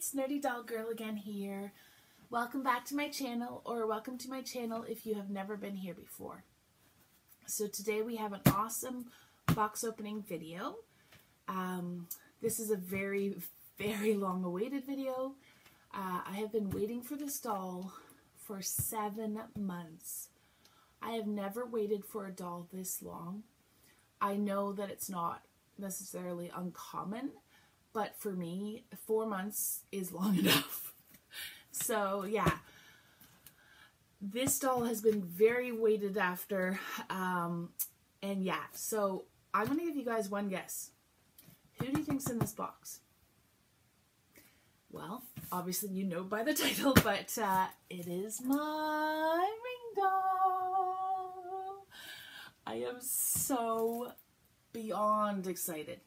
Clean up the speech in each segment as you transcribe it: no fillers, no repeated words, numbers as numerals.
it's Nerdy Doll Girl again here. Welcome back to my channel, or welcome to my channel if you have never been here before. So today we have an awesome box opening video. This is a very, very long awaited video. I have been waiting for this doll for 7 months. I have never waited for a doll this long. I know that it's not necessarily uncommon, but for me, 4 months is long enough. So yeah, this doll has been very waited after. And yeah, so I'm gonna give you guys one guess. Who do you think's in this box? Well, obviously you know by the title, but it is my Ringdoll. I am so beyond excited.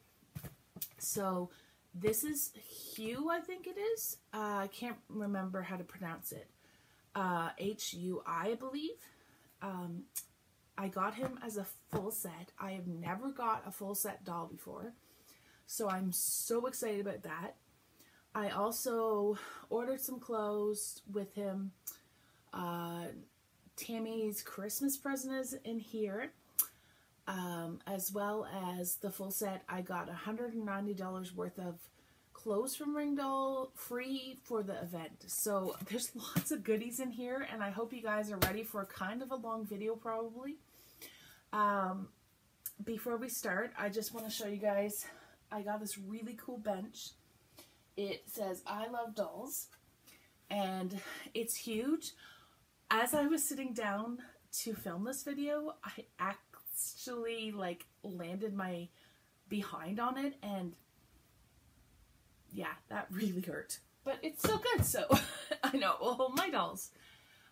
So this is Hui, I think it is. I can't remember how to pronounce it. H-U-I, I believe. I got him as a full set. I have never got a full set doll before, so I'm so excited about that. I also ordered some clothes with him. Tammy's Christmas present is in here. As well as the full set, I got $190 worth of clothes from Ringdoll free for the event. So there's lots of goodies in here, and I hope you guys are ready for kind of a long video probably. Before we start, I just want to show you guys, I got this really cool bench. It says, I love dolls, and it's huge. As I was sitting down to film this video, I actually like landed my behind on it, and yeah, that really hurt, but it's still good, so I know it will hold my dolls.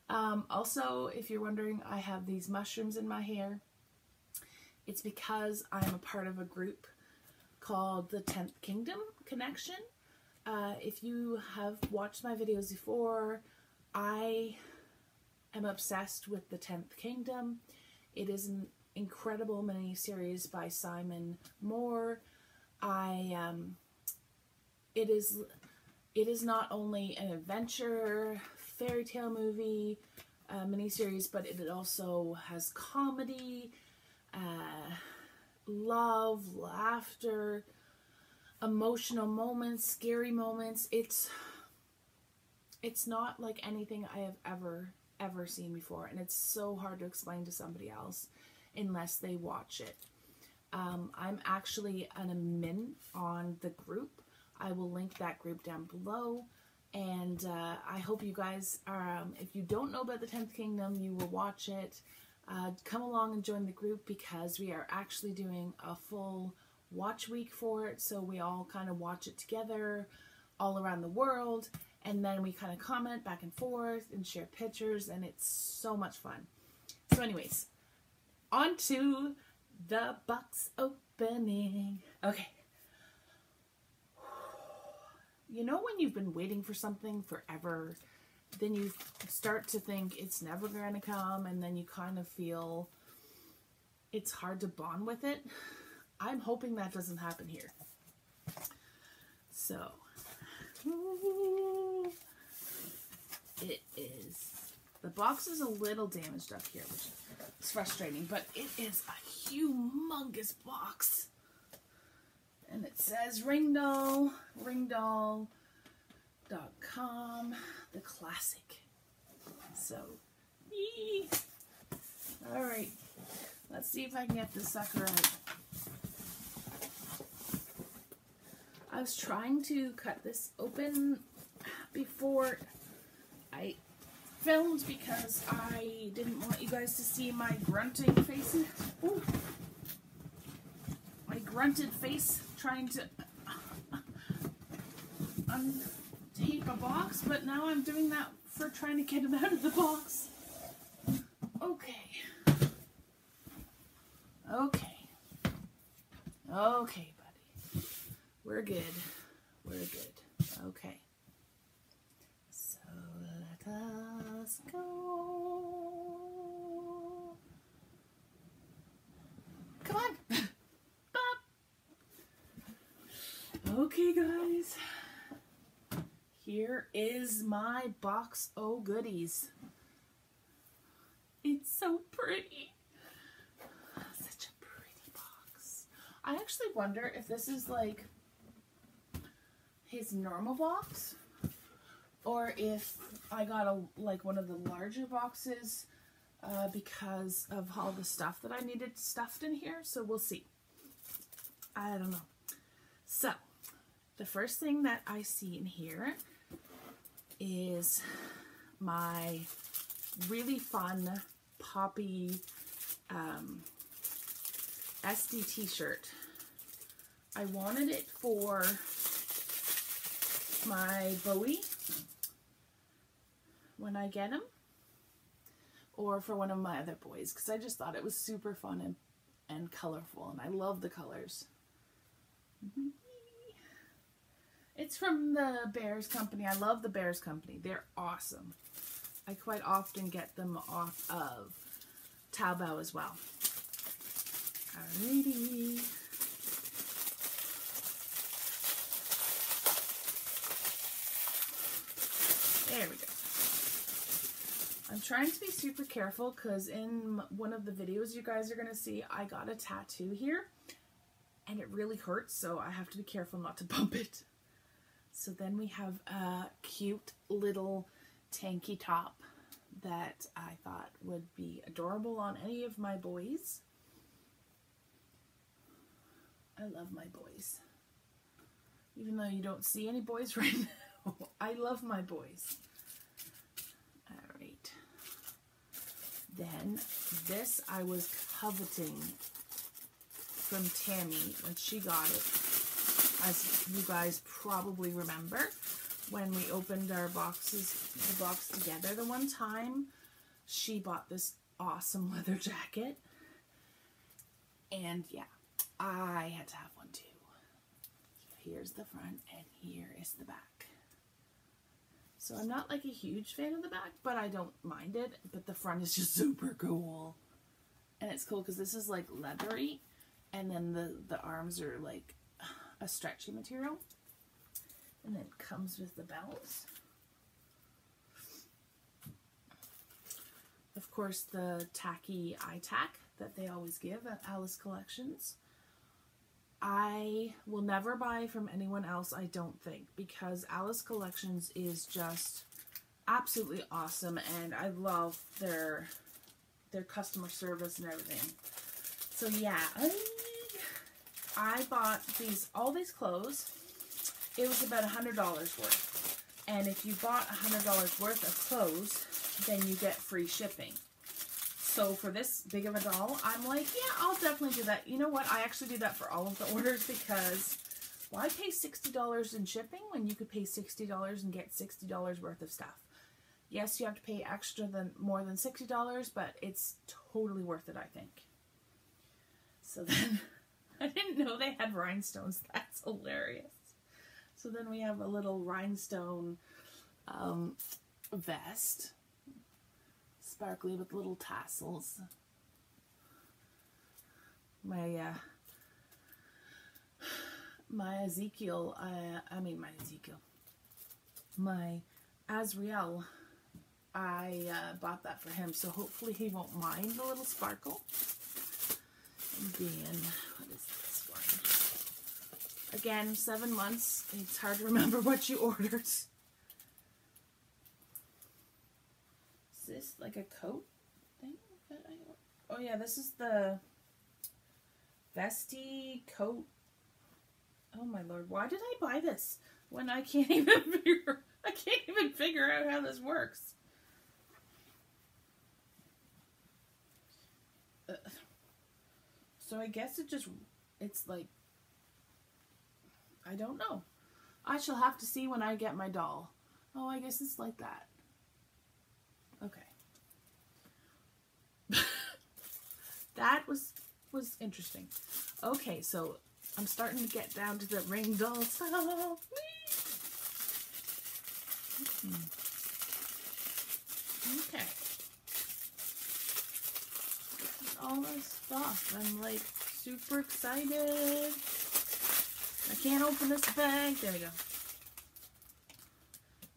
Also, if you're wondering, I have these mushrooms in my hair. It's because I'm a part of a group called the 10th Kingdom Connection. If you have watched my videos before, I am obsessed with the 10th Kingdom. It is an incredible mini-series by Simon Moore. It is not only an adventure, fairy tale movie, mini-series, but it also has comedy, love, laughter, emotional moments, scary moments. It's not like anything I have ever seen before, and it's so hard to explain to somebody else unless they watch it. I'm actually an admin on the group. I will link that group down below, and I hope you guys are, if you don't know about the 10th Kingdom, you will watch it. Come along and join the group, because we are actually doing a full watch week for it, so we all kind of watch it together all around the world, and then we kind of comment back and forth and share pictures, and it's so much fun. So anyways, on to the box opening. Okay. You know when you've been waiting for something forever, then you start to think it's never going to come, and then you kind of feel it's hard to bond with it? I'm hoping that doesn't happen here. So... it is, the box is a little damaged up here, which is frustrating, but it is a humongous box, and it says Ringdoll, ringdoll.com, the classic. So alright, let's see if I can get this sucker out. I was trying to cut this open before I filmed because I didn't want you guys to see my grunting face. Ooh. My grunted face trying to untape a box, but now I'm doing that for trying to get him out of the box. Okay. Okay. Okay. We're good. We're good. Okay. So let us go. Come on. Bop. Okay, guys. here is my box o' goodies. It's so pretty. Such a pretty box. I actually wonder if this is like his normal box, or if I got a like one of the larger boxes because of all the stuff that I needed stuffed in here. So we'll see. I don't know. So the first thing that I see in here is my really fun poppy SD t-shirt. I wanted it for my Bowie when I get him, or for one of my other boys, because I just thought it was super fun and colorful, and I love the colors. It's from the Bears Company. I love the Bears Company. They're awesome. I quite often get them off of Taobao as well. Alrighty. There we go. I'm trying to be super careful because in one of the videos you guys are going to see, I got a tattoo here and it really hurts, so I have to be careful not to bump it. So then we have a cute little tanky top that I thought would be adorable on any of my boys. I love my boys. Even though you don't see any boys right now. I love my boys. Alright. Then this I was coveting from Tammy when she got it. As you guys probably remember, when we opened our boxes, the box together the one time, she bought this awesome leather jacket. And yeah, I had to have one too. So here's the front and here is the back. So I'm not like a huge fan of the back, but I don't mind it. But the front is just super cool. And it's cool because this is like leathery. And then the arms are like a stretchy material. And then it comes with the bells. Of course, the tacky eye tack that they always give at Alice Collections. I will never buy from anyone else, I don't think, because Alice Collections is just absolutely awesome, and I love their customer service and everything. So yeah, I bought all these clothes. It was about $100 worth, and if you bought $100 worth of clothes, then you get free shipping. So for this big of a doll, I'm like, yeah, I'll definitely do that. You know what? I actually do that for all of the orders because why pay $60 in shipping when you could pay $60 and get $60 worth of stuff? Yes, you have to pay more than $60, but it's totally worth it, I think. So then, I didn't know they had rhinestones. That's hilarious. So then we have a little rhinestone vest. Sparkly with little tassels. My Asriel, I bought that for him, so hopefully he won't mind the little sparkle. And then, what is this one? Again, 7 months, it's hard to remember what you ordered. This like a coat thing that I... Oh yeah, this is the vesty coat. Oh my lord, why did I buy this when I can't even figure out how this works? So I guess it's like, I don't know. I shall have to see when I get my doll. Oh, I guess it's like that. Okay. That was interesting. Okay, so I'm starting to get down to the Ringdoll stuff. Okay. This is all this stuff. I'm like super excited. I can't open this bag. There we go.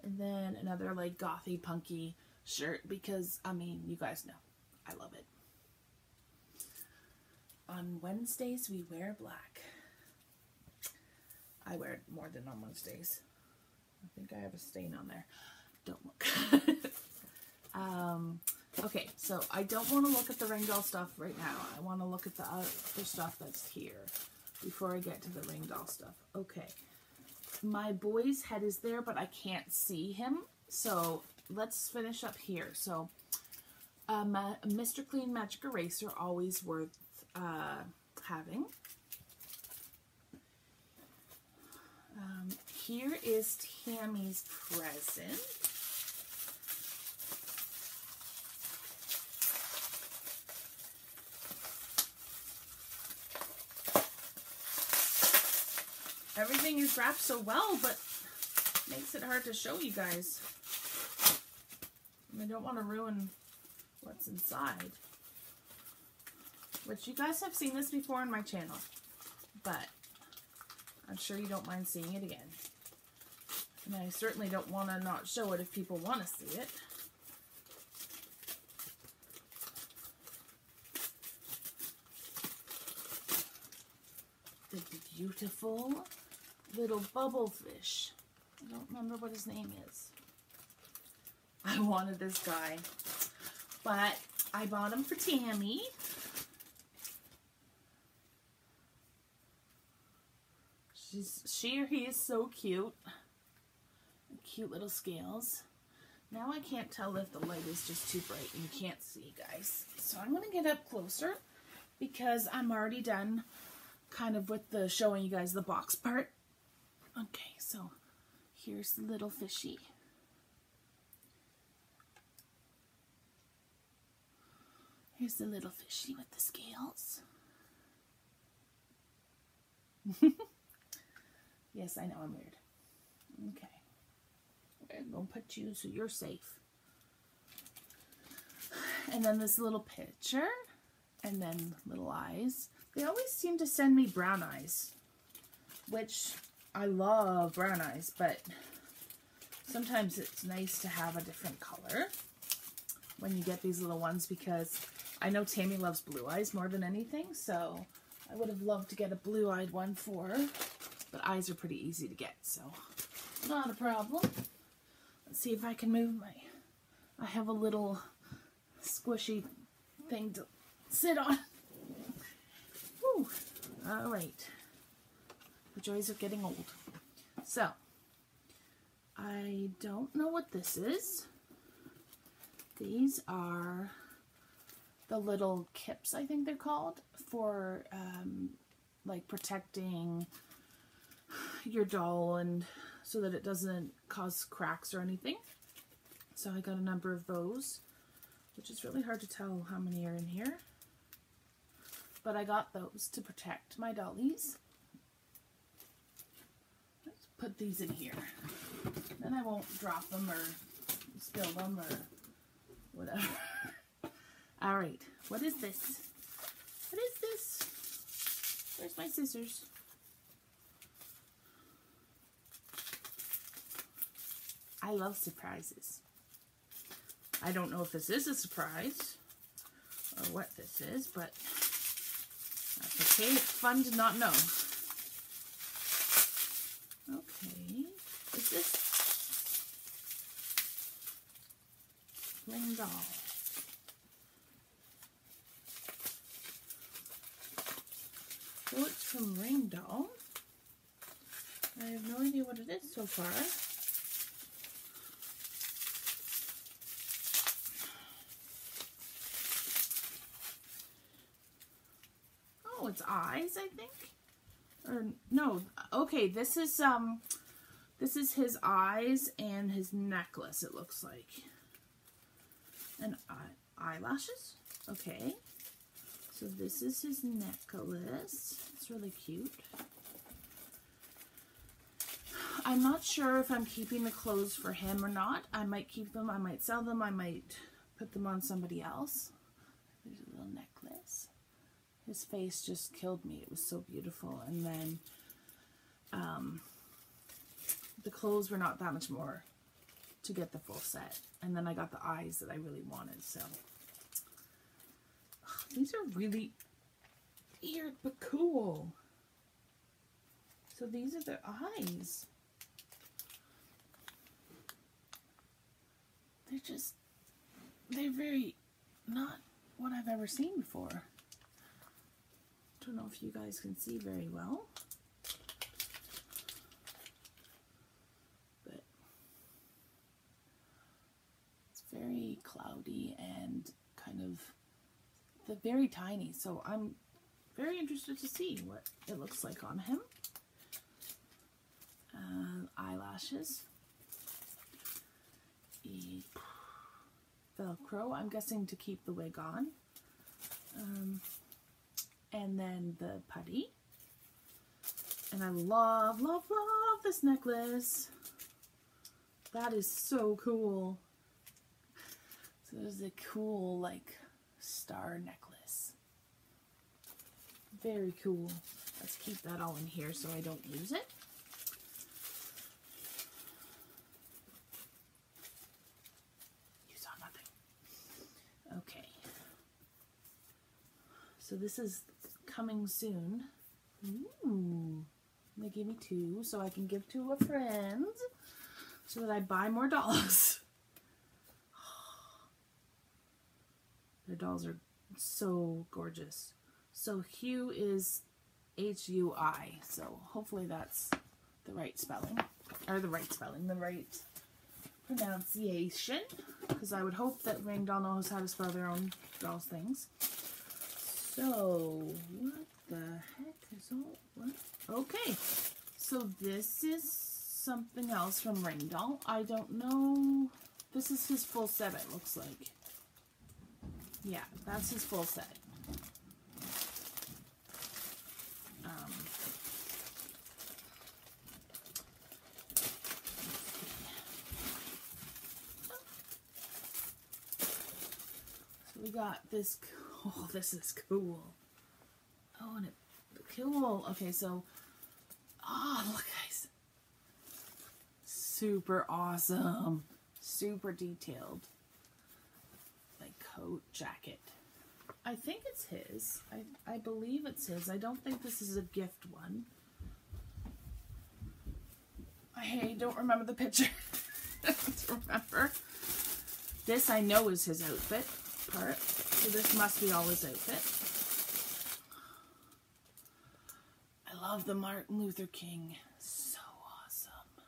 And then another like gothy punky shirt because, I mean, you guys know, I love it. On Wednesdays we wear black. I wear it more than on Wednesdays. I think I have a stain on there. Don't look. Okay, so I don't want to look at the Ringdoll stuff right now. I want to look at the other stuff that's here before I get to the Ringdoll stuff. Okay. My boy's head is there, but I can't see him. So let's finish up here. So Mr. Clean Magic Eraser, always worth having. Here is Tammy's present. Everything is wrapped so well, but makes it hard to show you guys. And I don't want to ruin what's inside. Which you guys have seen this before on my channel, but I'm sure you don't mind seeing it again. And I certainly don't want to not show it if people want to see it. The beautiful little bubblefish. I don't remember what his name is. I wanted this guy, but I bought him for Tammy. She or he is so cute. Cute little scales. Now I can't tell if the light is just too bright and you can't see, guys. So I'm going to get up closer because I'm already done kind of with the showing you guys the box part. Okay, so here's the little fishy. Here's the little fishy with the scales. Yes, I know I'm weird. Okay. I'm going to put you so you're safe. And then this little picture. And then little eyes. They always seem to send me brown eyes. Which, I love brown eyes, but sometimes it's nice to have a different color when you get these little ones, because I know Tammy loves blue eyes more than anything, so I would have loved to get a blue-eyed one for her. But eyes are pretty easy to get, so not a problem. Let's see if I can move my... I have a little squishy thing to sit on. Whew. All right. The joys of getting old. So, I don't know what this is. These are the little kips, I think they're called, for like protecting your doll and so that it doesn't cause cracks or anything. So I got a number of those, which is really hard to tell how many are in here. But I got those to protect my dollies. Let's put these in here. Then I won't drop them or spill them or whatever. All right, what is this? What is this? Where's my scissors? I love surprises. I don't know if this is a surprise or what this is, but that's okay. It's fun to not know. Okay. Is this Ringdoll? So it's from Ringdoll. I have no idea what it is so far. It's eyes, I think, or no. Okay, this is his eyes and his necklace. It looks like, and eyelashes. Okay, so this is his necklace. It's really cute. I'm not sure if I'm keeping the clothes for him or not. I might keep them. I might sell them. I might put them on somebody else. There's a little necklace. His face just killed me. It was so beautiful. And then the clothes were not that much more to get the full set. And then I got the eyes that I really wanted, so. These are really weird, but cool. So these are their eyes. They're just, they're very not what I've ever seen before. Don't know if you guys can see very well. But it's very cloudy and kind of, they're very tiny, so I'm very interested to see what it looks like on him. Eyelashes. Velcro, I'm guessing to keep the wig on. And then the putty. And I love, love, love this necklace. That is so cool. So there's a cool, like, star necklace. Very cool. Let's keep that all in here so I don't lose it. You saw nothing. Okay. So this is coming soon. Ooh. They gave me two so I can give to a friend so that I buy more dolls. Their dolls are so gorgeous. So Hui is H-U-I. So hopefully that's the right spelling. Or the right spelling, the right pronunciation. Because I would hope that Ringdoll knows how to spell their own dolls things. So, what the heck is all, what? Okay, so this is something else from Ringdoll. I don't know. This is his full set, it looks like. Yeah, that's his full set. So we got this, oh, this is cool. Oh, and it, cool. Okay, so, oh, look guys. Super awesome. Super detailed. Coat jacket. I think it's his. I believe it's his. I don't think this is a gift one. I don't remember the picture. I don't remember. This I know is his outfit part. So this must be all his outfit. I love the Martin Luther King. So awesome.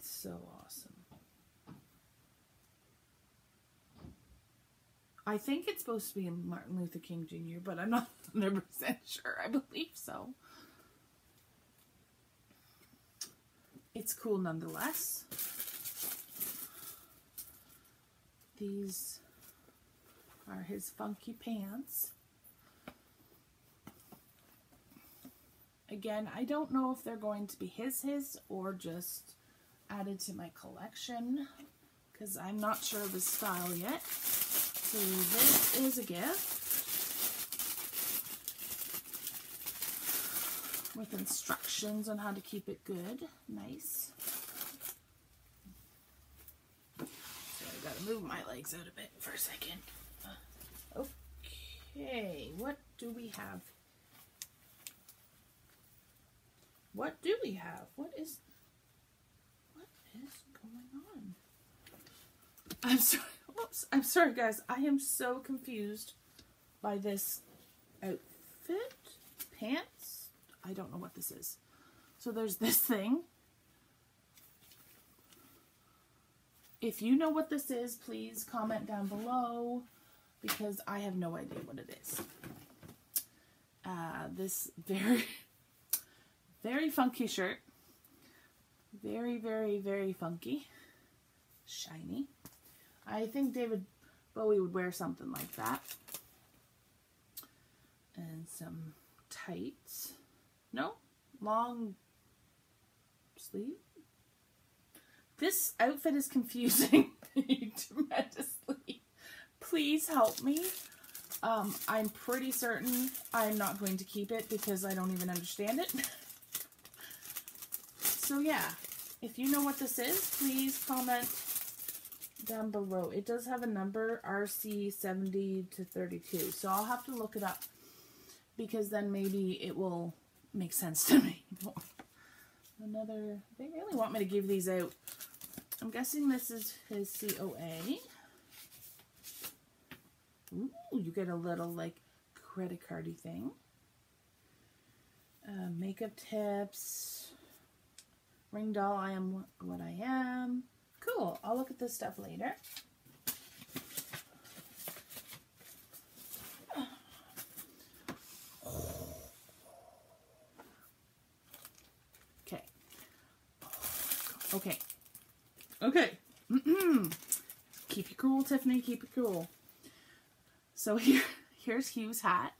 So awesome. I think it's supposed to be Martin Luther King Jr., but I'm not 100% sure. I believe so. It's cool nonetheless. These are his funky pants. Again, I don't know if they're going to be his or just added to my collection because I'm not sure of his style yet. So this is a gift with instructions on how to keep it good. Nice. So I gotta move my legs out a bit for a second. Okay, what do we have? What do we have? What is going on? I'm sorry. Oops, I'm sorry guys, I am so confused by this outfit, pants, I don't know what this is. So there's this thing. If you know what this is, please comment down below because I have no idea what it is. This very, very funky shirt. Very, very, very funky. Shiny. I think David Bowie would wear something like that. And some tights. No? Long sleeve? This outfit is confusing me tremendously. Please help me. I'm pretty certain I'm not going to keep it because I don't even understand it. So yeah. If you know what this is, please comment down below. It does have a number, RC70-32, so I'll have to look it up because then maybe it will make sense to me. Another, they really want me to give these out. I'm guessing this is his COA. Ooh, you get a little like credit cardy thing. Makeup tips. Ringdoll, I am what I am. Cool. I'll look at this stuff later. Okay. Okay. Okay. Keep it cool, Tiffany. Keep it cool. So here's Hugh's hat,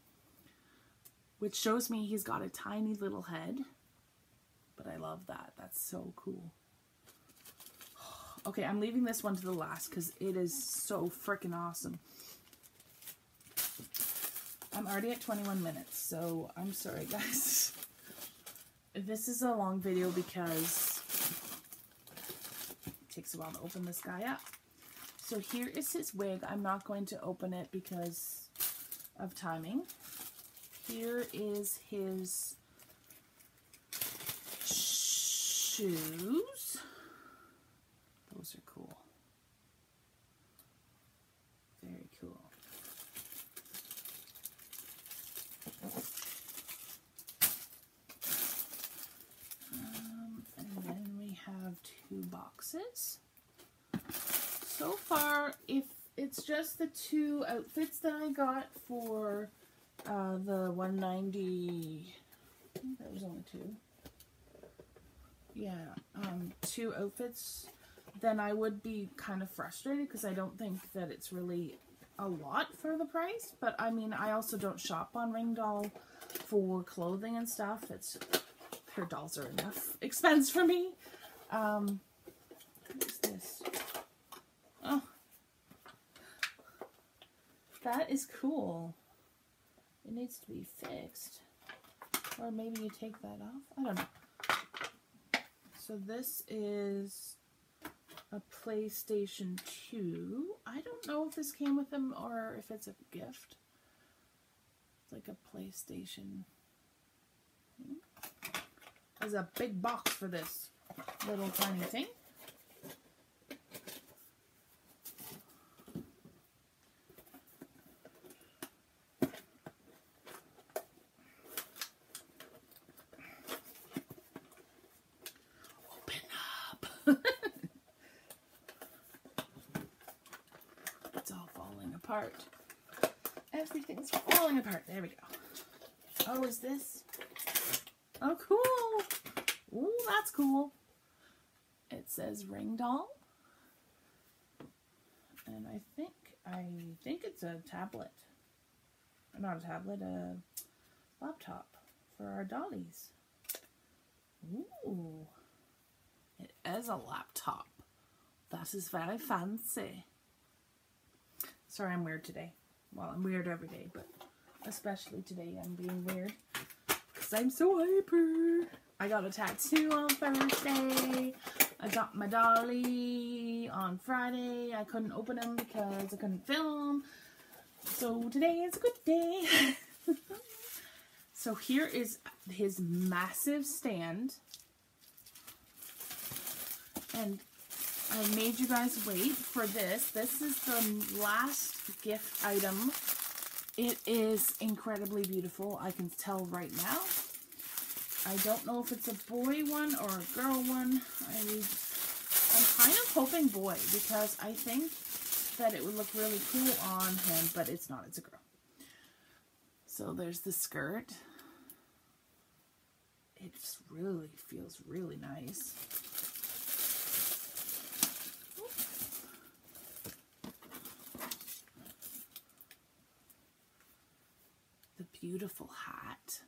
which shows me he's got a tiny little head. But I love that. That's so cool. Okay, I'm leaving this one to the last because it is so freaking awesome. I'm already at 21 minutes, so I'm sorry, guys. This is a long video because it takes a while to open this guy up. So here is his wig. I'm not going to open it because of timing. Here is his shoes. Those are cool. Very cool. And then we have two boxes. So far, if it's just the two outfits that I got for the 190, I think that was only two. Yeah, two outfits, then I would be kind of frustrated because I don't think that it's really a lot for the price. But I mean, I also don't shop on Ringdoll for clothing and stuff. It's, her dolls are enough expense for me. What is this? Oh, that is cool. It needs to be fixed, or maybe you take that off. I don't know. So this is a PlayStation 2. I don't know if this came with them or if it's a gift. It's like a PlayStation. There's a big box for this little tiny thing. Everything's falling apart. There we go. Oh, is this? Oh, cool. Ooh, that's cool. It says Ringdoll. And I think it's a tablet. Not a tablet, a laptop for our dollies. Ooh. It is a laptop. That is very fancy. Sorry, I'm weird today. Well, I'm weird every day, but especially today I'm being weird because I'm so hyper. I got a tattoo on Thursday. I got my dolly on Friday. I couldn't open them because I couldn't film. So today is a good day. So here is his massive stand. And I made you guys wait for this. This is the last gift item. It is incredibly beautiful. I can tell right now. I don't know if it's a boy one or a girl one. I'm kind of hoping boy because I think that it would look really cool on him, but it's not. It's a girl. So there's the skirt. It just really feels really nice. Beautiful hat.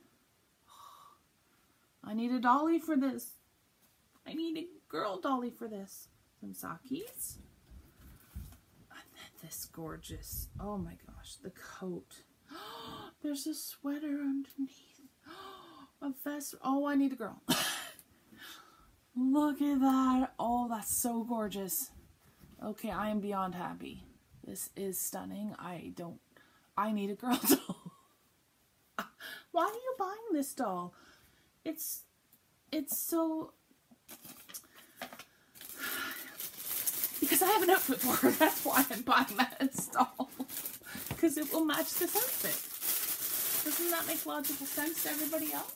I need a dolly for this. I need a girl dolly for this. Some sakis. And then this gorgeous, oh my gosh, the coat. There's a sweater underneath. A vest. Oh, I need a girl. Look at that. Oh, that's so gorgeous. Okay, I am beyond happy. This is stunning. I need a girl doll. Why are you buying this doll? It's so... Because I have an outfit for her, that's why I'm buying that doll. Because it will match this outfit. Doesn't that make logical sense to everybody else?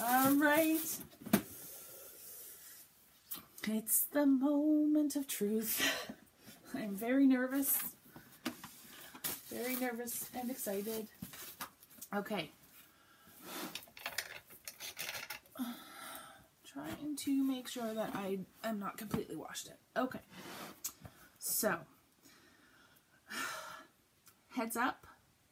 Alright. It's the moment of truth. I'm very nervous. Very nervous and excited. Okay. Trying to make sure that I am not completely washed out. Okay. So. Heads up.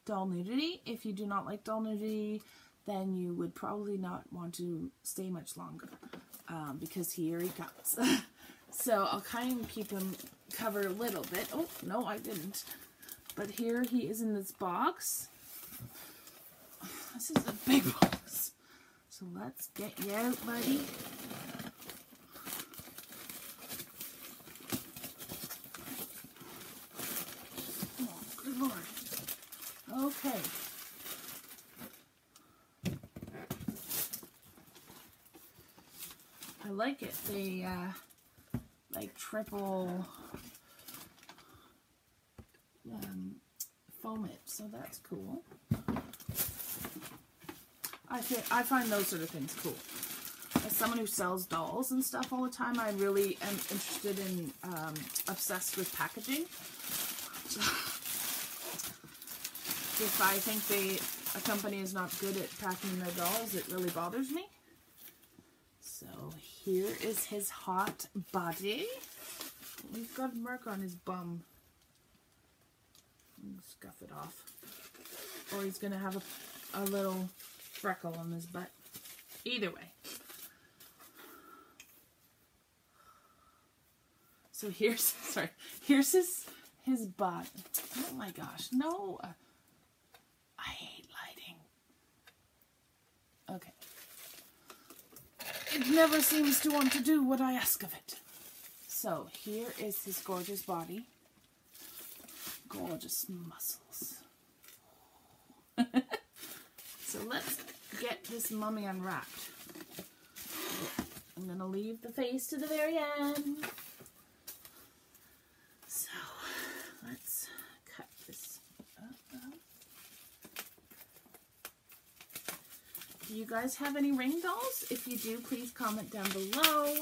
Doll nudity. If you do not like doll nudity, then you would probably not want to stay much longer. Because here he comes. So I'll kind of keep him covered a little bit. Oh, no, I didn't. But here he is in this box. This is a big box. So let's get you out, buddy. Oh, good Lord. Okay. I like it. They, like triple... foam it, so that's cool. I find those sort of things cool. As someone who sells dolls and stuff all the time, I really am interested in, obsessed with packaging. If I think a company is not good at packing their dolls, it really bothers me. So here is his hot body. We've got a mark on his bum. Scuff it off, or he's gonna have a little freckle on his butt. Either way, so here's his butt. Oh my gosh, no, I hate lighting. Okay, it never seems to want to do what I ask of it. So here is his gorgeous body. Gorgeous muscles. So let's get this mummy unwrapped. I'm going to leave the face to the very end. So let's cut this up. Do you guys have any ring dolls? If you do, please comment down below.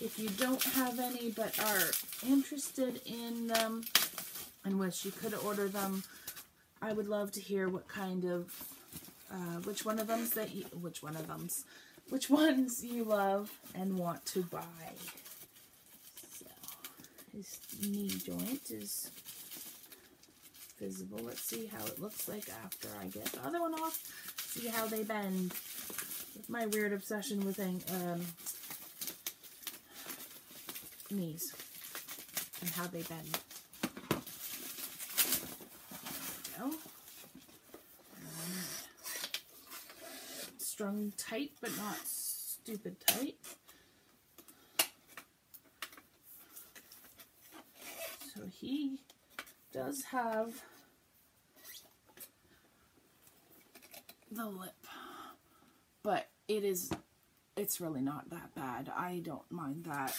If you don't have any but are interested in them, and wish you could order them, I would love to hear what kind of, which ones you love and want to buy. So, his knee joint is visible. Let's see how it looks like after I get the other one off. See how they bend. With my weird obsession with knees and how they bend. Strung tight, but not stupid tight. So he does have the lip, but it's really not that bad. I don't mind that.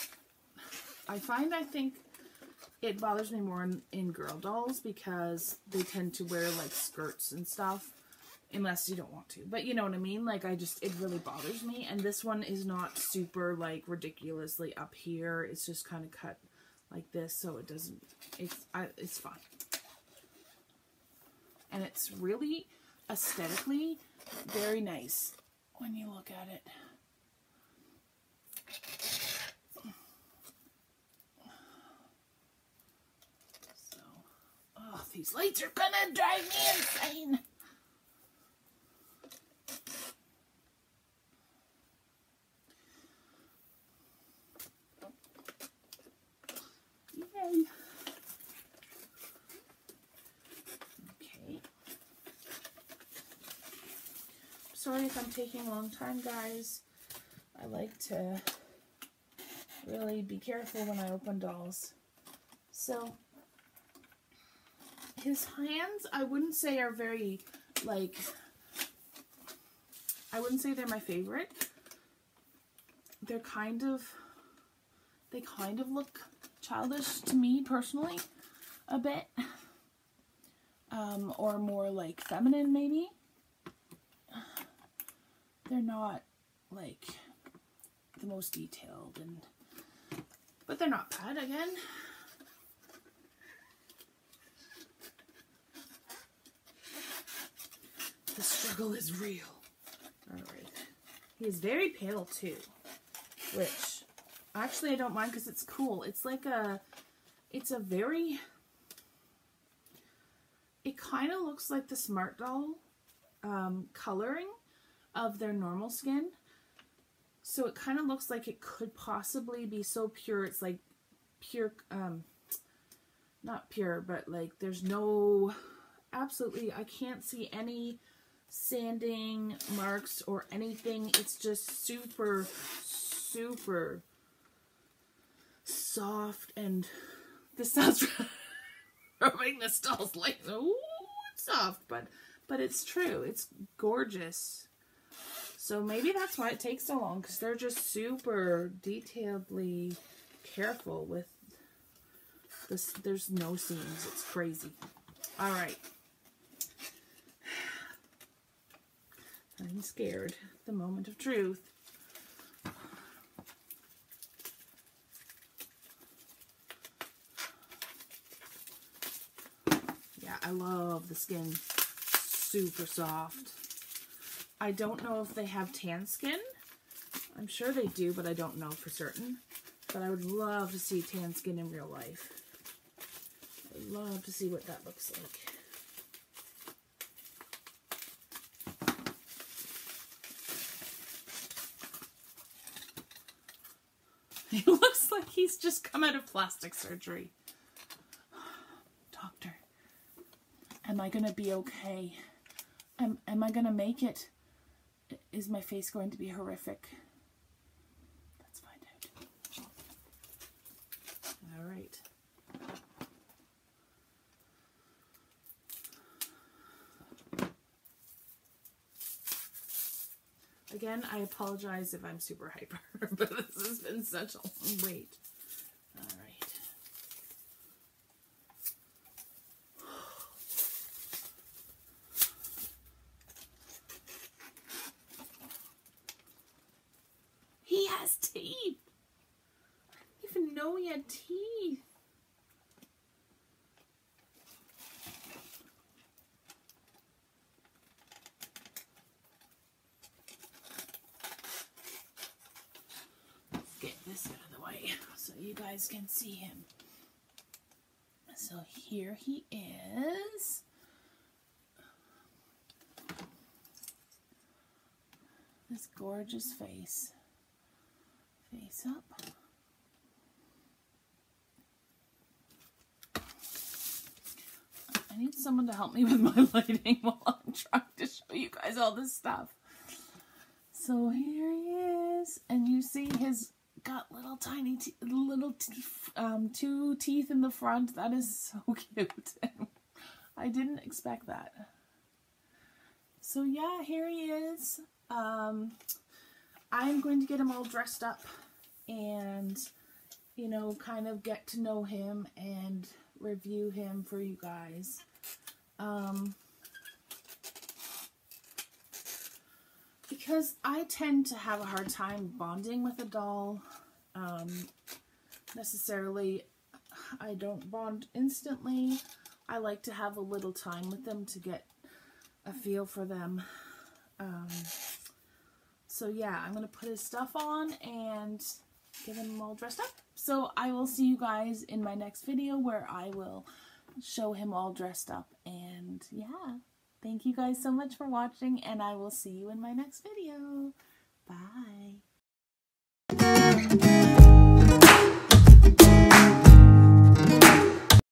I think it bothers me more in girl dolls because they tend to wear like skirts and stuff, unless you don't want to. But you know what I mean? Like it really bothers me. And this one is not super like ridiculously up here. It's just kind of cut like this, so it doesn't. It's fine. And it's really aesthetically very nice when you look at it. Oh, these lights are gonna drive me insane! Yay! Okay. Sorry if I'm taking a long time, guys. I like to really be careful when I open dolls. So his hands, I wouldn't say are very, like, I wouldn't say they're my favorite. They're kind of, they kind of look childish to me personally a bit, or more like feminine maybe. They're not like the most detailed, and but they're not bad again. The struggle is real. Alright. He is very pale too, which actually I don't mind because it's cool. It's like a, it's a very, it kind of looks like the Smart Doll coloring of their normal skin. So it kind of looks like it could possibly be so pure. It's like pure, not pure, but like there's no, absolutely, I can't see any sanding marks or anything. It's just super, super soft, and this sounds rubbing this doll's like, ooh, it's soft, but it's true. It's gorgeous. So maybe that's why it takes so long, because they're just super detailedly careful with this. There's no seams. It's crazy. All right. I'm scared. The moment of truth. Yeah, I love the skin. Super soft. I don't know if they have tan skin. I'm sure they do, but I don't know for certain. But I would love to see tan skin in real life. I'd love to see what that looks like. He looks like he's just come out of plastic surgery. Doctor, am I gonna be okay? Am I gonna make it? Is my face going to be horrific? Let's find out. All right. Again, I apologize if I'm super hyper, but this has been such a long wait. All right. He has teeth. I didn't even know he had teeth. Can see him. So here he is. This gorgeous face. Face up. I need someone to help me with my lighting while I'm trying to show you guys all this stuff. So here he is, and you see his got little tiny two teeth in the front. That is so cute. I didn't expect that. So yeah, here he is. I'm going to get him all dressed up and, you know, kind of get to know him and review him for you guys. Because I tend to have a hard time bonding with a doll. Necessarily, I don't bond instantly. I like to have a little time with them to get a feel for them. So yeah, I'm going to put his stuff on and get him all dressed up. So I will see you guys in my next video where I will show him all dressed up, and yeah. Thank you guys so much for watching, and I will see you in my next video. Bye.